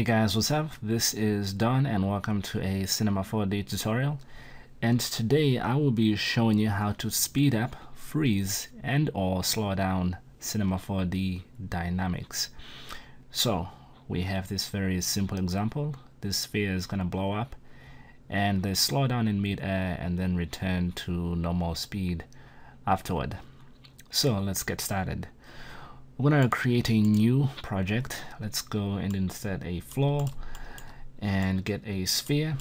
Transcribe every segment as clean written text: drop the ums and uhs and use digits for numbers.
Hey guys, what's up? This is Don and welcome to a Cinema 4D tutorial. And today I will be showing you how to speed up, freeze, and or slow down Cinema 4D dynamics. So we have this very simple example. This sphere is going to blow up and they slow down in mid-air and then return to normal speed afterward. So let's get started. We're going to create a new project. Let's go and insert a floor and get a sphere.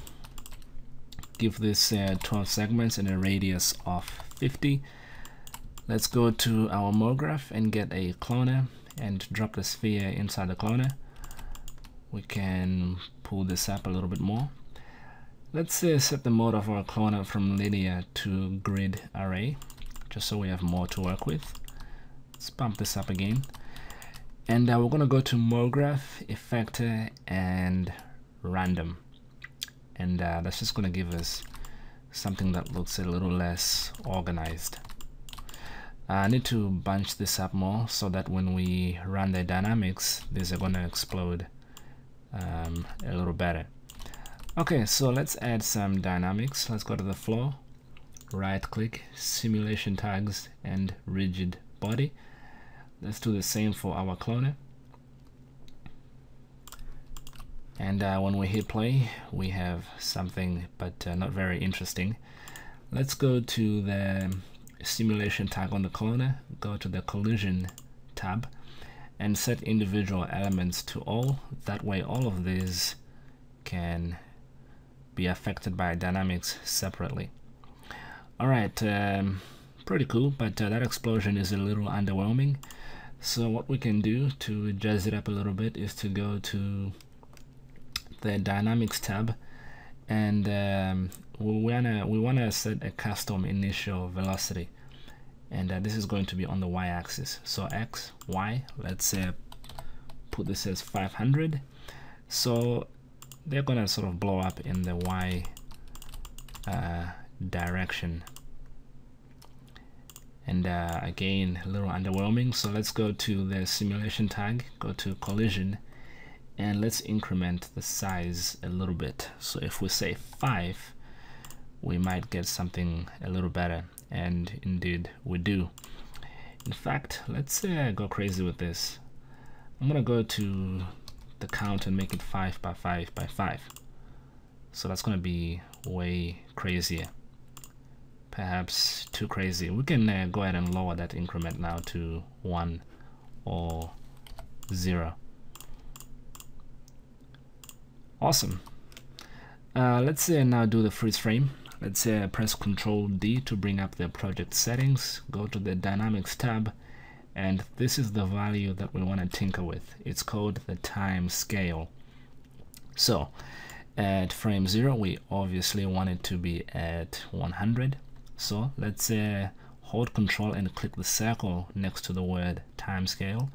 Give this 12 segments and a radius of 50. Let's go to our MoGraph and get a cloner and drop the sphere inside the cloner. We can pull this up a little bit more. Let's set the mode of our cloner from linear to grid array, just so we have more to work with. Let's bump this up again, and we're going to go to MoGraph, Effector, and Random, and that's just going to give us something that looks a little less organized. I need to bunch this up more so that when we run the dynamics, these are going to explode a little better. Okay, so let's add some dynamics. Let's go to the floor, right-click, Simulation Tags, and Rigid Body. Let's do the same for our cloner. And when we hit play, we have something, but not very interesting. Let's go to the simulation tag on the cloner, go to the collision tab, and set individual elements to all. That way all of these can be affected by dynamics separately. Alright, pretty cool, but that explosion is a little underwhelming. So what we can do to jazz it up a little bit is to go to the dynamics tab, and we wanna set a custom initial velocity, and this is going to be on the y-axis. So x, y, let's put this as 500. So they're gonna sort of blow up in the y direction. And again, a little underwhelming. So let's go to the simulation tag, go to collision, and let's increment the size a little bit. So if we say 5, we might get something a little better. And indeed, we do. In fact, let's go crazy with this. I'm gonna go to the count and make it 5 by 5 by 5. So that's gonna be way crazier. Perhaps too crazy. We can go ahead and lower that increment now to 1 or 0. Awesome. Let's now do the freeze frame. Let's press Ctrl D to bring up the project settings. Go to the Dynamics tab, and this is the value that we want to tinker with. It's called the time scale. So at frame 0, we obviously want it to be at 100. So let's hold Control and click the circle next to the word timescale,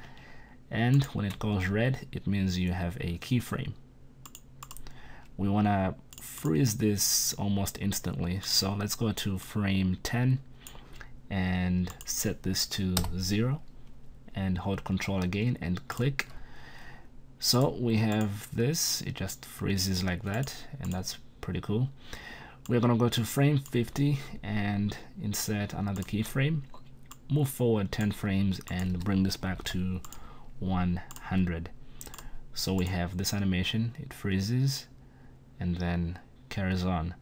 and when it goes red, it means you have a keyframe. We want to freeze this almost instantly, so let's go to frame 10 and set this to 0 and hold Control again and click. So we have this, it just freezes like that, and that's pretty cool. We're going to go to frame 50 and insert another keyframe, move forward 10 frames and bring this back to 100. So we have this animation, it freezes and then carries on.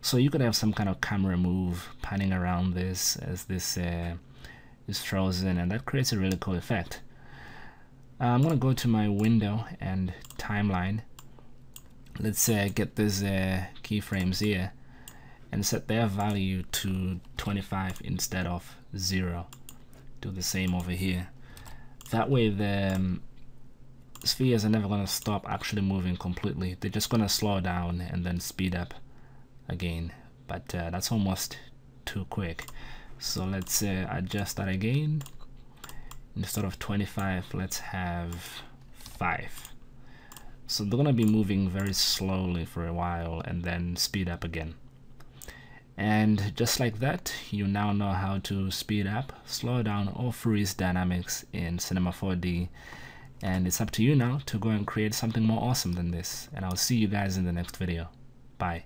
So you could have some kind of camera move panning around this as this is frozen, and that creates a really cool effect. I'm going to go to my window and timeline. Let's get these keyframes here and set their value to 25 instead of 0. Do the same over here. That way the spheres are never going to stop actually moving completely. They're just going to slow down and then speed up again. But that's almost too quick. So let's adjust that again. Instead of 25, let's have 5. So they're going to be moving very slowly for a while and then speed up again. And just like that, you now know how to speed up, slow down, or freeze dynamics in Cinema 4D And it's up to you now to go and create something more awesome than this. And I'll see you guys in the next video. Bye.